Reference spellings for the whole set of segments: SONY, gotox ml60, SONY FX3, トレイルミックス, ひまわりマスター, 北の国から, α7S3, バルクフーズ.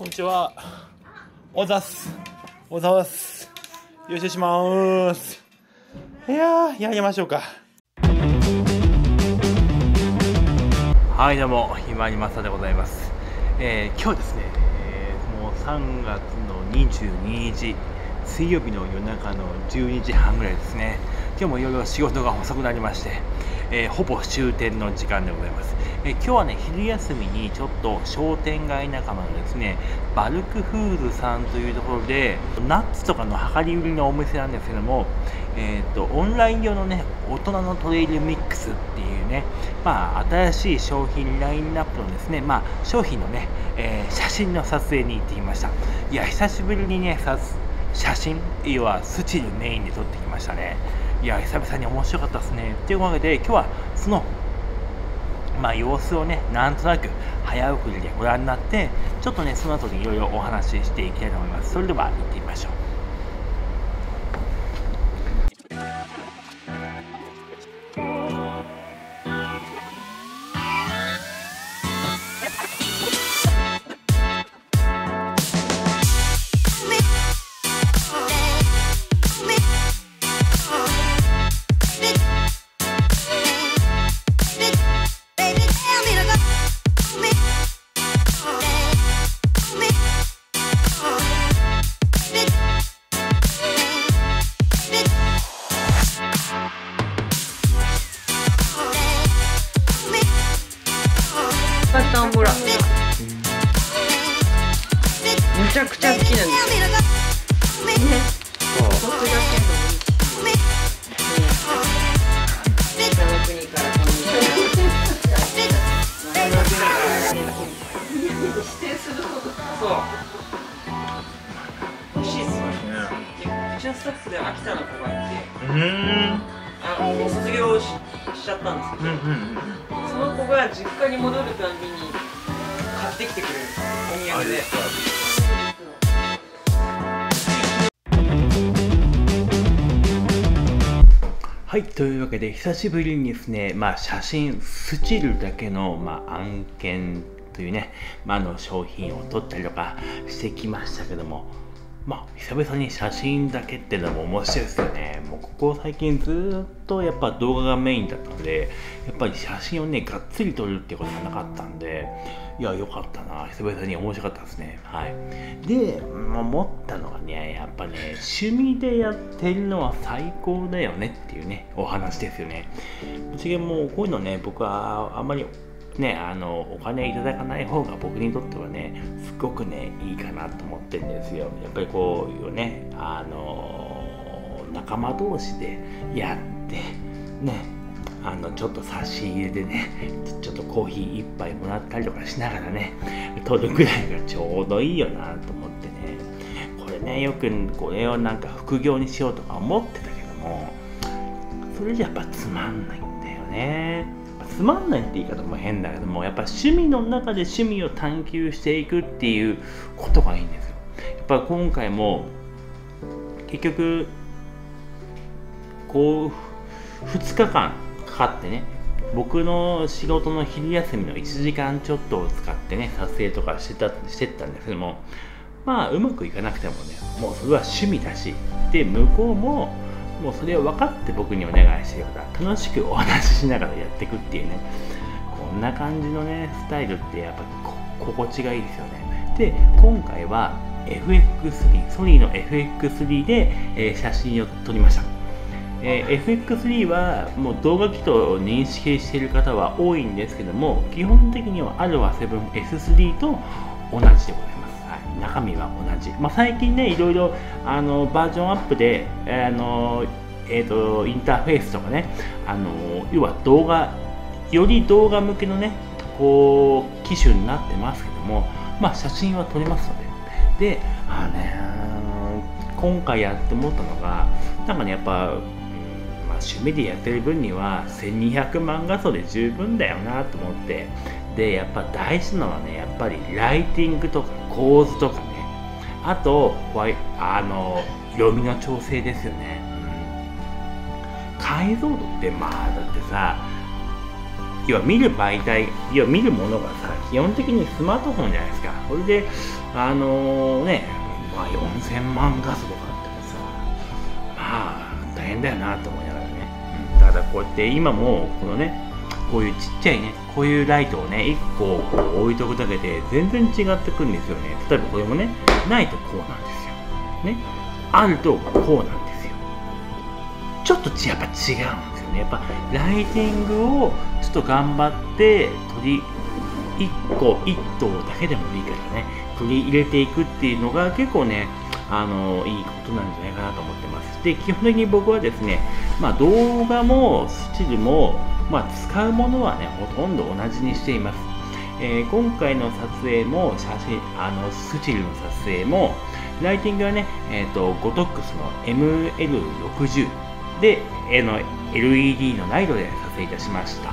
こんにちは。おざす。おざわす。よろしくしまーす。いやー、やりましょうか。はい、どうも、ひまわりマスターでございます。今日ですね、もう3月の22日、水曜日の夜中の12時半ぐらいですね。今日もいろいろ仕事が細くなりまして、ほぼ終点の時間でございます。今日はね、昼休みにちょっと商店街仲間のですね、バルクフーズさんというところで、ナッツとかの量り売りのお店なんですけども、オンライン用のね、大人のトレイルミックスっていうね、まあ、新しい商品ラインナップのですね、まあ、商品のね、写真の撮影に行ってきました。いや、久しぶりにね、写真、要はスチールメインで撮ってきましたね。いや、久々に面白かったですね。というわけで、今日はその、まあ、様子をね、なんとなく早送りでご覧になって、ちょっとね、その後にいろいろお話ししていきたいと思います。それでは、行ってみましょう。ほら、めちゃくちゃ好きなんですよね。僕だけど、北の国からこんにそう。美味しいですね。うちのスタッフで秋田の子がいて。もう卒業 しちゃったんですけど、その子が実家に戻るたびに買ってきてくれるお土産で。はい、というわけで久しぶりにですね、まあ、写真スチールだけの、まあ、案件というね、まあ、商品を撮ったりとかしてきましたけども。まあ、久々に写真だけってのも面白いですよね。もうここ最近ずっとやっぱ動画がメインだったので、やっぱり写真をね、がっつり撮るってことがなかったんで、いや、良かったな。久々に面白かったですね。はい。で、思ったのがね、やっぱね、趣味でやってるのは最高だよねっていうね、お話ですよね。ぶっちゃけもうこういうのね、僕はあんまりね、お金いただかない方が僕にとってはね、すごくね、いいかなと思ってるんですよ。やっぱりこういうね、仲間同士でやってね、ちょっと差し入れでね、ちょっとコーヒー一杯もらったりとかしながらね、取るぐらいがちょうどいいよなと思ってね。これね、よくこれをなんか副業にしようとか思ってたけども、それじゃやっぱつまんないんだよね。つまんないって言い方も変だけども、やっぱ趣味の中で趣味を探求していくっていうことがいいんですよ。やっぱ今回も結局こう2日間かかってね、僕の仕事の昼休みの1時間ちょっとを使ってね、撮影とかしてったんですけども、まあうまくいかなくてもね、もうそれは趣味だし、で向こうももうそれを分かって僕にお願いしてるから、楽しくお話ししながらやっていくっていうね、こんな感じのねスタイルってやっぱ心地がいいですよね。で、今回は FX3、 ソニーの FX3 で、写真を撮りました。FX3 はもう動画機と認識している方は多いんですけども、基本的には α7S3 と同じでございます。中身は同じ。まあ、最近ね、いろいろバージョンアップでインターフェースとかね、要は動画より動画向けのね、こう機種になってますけども、まあ、写真は撮れますので。で、今回やって思ったのが、なんかね、やっぱ、まあ、趣味でやってる分には1200万画素で十分だよなと思って。で、やっぱ大事なのはね、やっぱりライティングとか構図とかね、あと色味の調整ですよね。解像度って、まあだってさ、要は見る媒体、要は見るものがさ、基本的にスマートフォンじゃないですか。これでまあ4000万画素とかあってもさ、まあ大変だよなと思いながらね、うん、ただこうやって今もこのね、こういうちっちゃいね、こういうライトをね1個こう置いとくだけで全然違ってくるんですよね。例えばこれもね、ないとこうなんですよね、あるとこうなんですよ。ちょっとやっぱ違うんですよね。やっぱライティングをちょっと頑張って1個1頭だけでもいいからね、取り入れていくっていうのが結構ね、いいことなんじゃないかなと思ってます。で、基本的に僕はですね、まあ、動画もスチルも、まあ、使うものはねほとんど同じにしています。今回の撮影も写真、スチルの撮影もライティングはね、gotoxの ml60 で、LED のライトで撮影いたしました。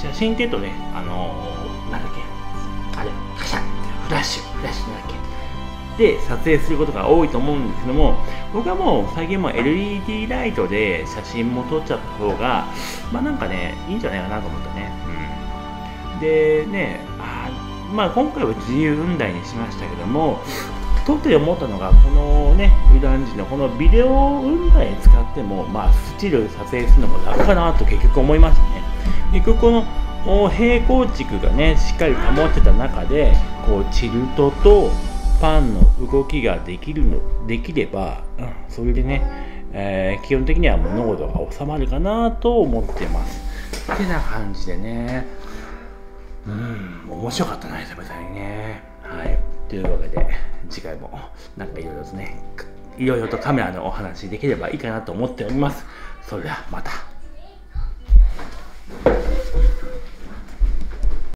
写真っていうとね、なんだっけ、あれ、カシャッ、フラッシュなんだっけ、で、撮影することが多いと思うんですけども、僕はもう最近も LED ライトで写真も撮っちゃった方が、まあなんかね、いいんじゃないかなと思ったね。うん、でね、まあ今回は自由運題にしましたけども、撮って思ったのが、このね、普段時のこのビデオ運題に使っても、まあスチル撮影するのも楽かなと結局思いましたね。結局この平行軸がねしっかり保ってた中で、こうチルトとパンの動きができれば、うん、それでね、基本的には物事が収まるかなと思ってます。ってな感じでね、うん、面白かったな、久々にね。はい、というわけで次回もなんかいろいろとね、いろいろとカメラのお話できればいいかなと思っております。それではまた。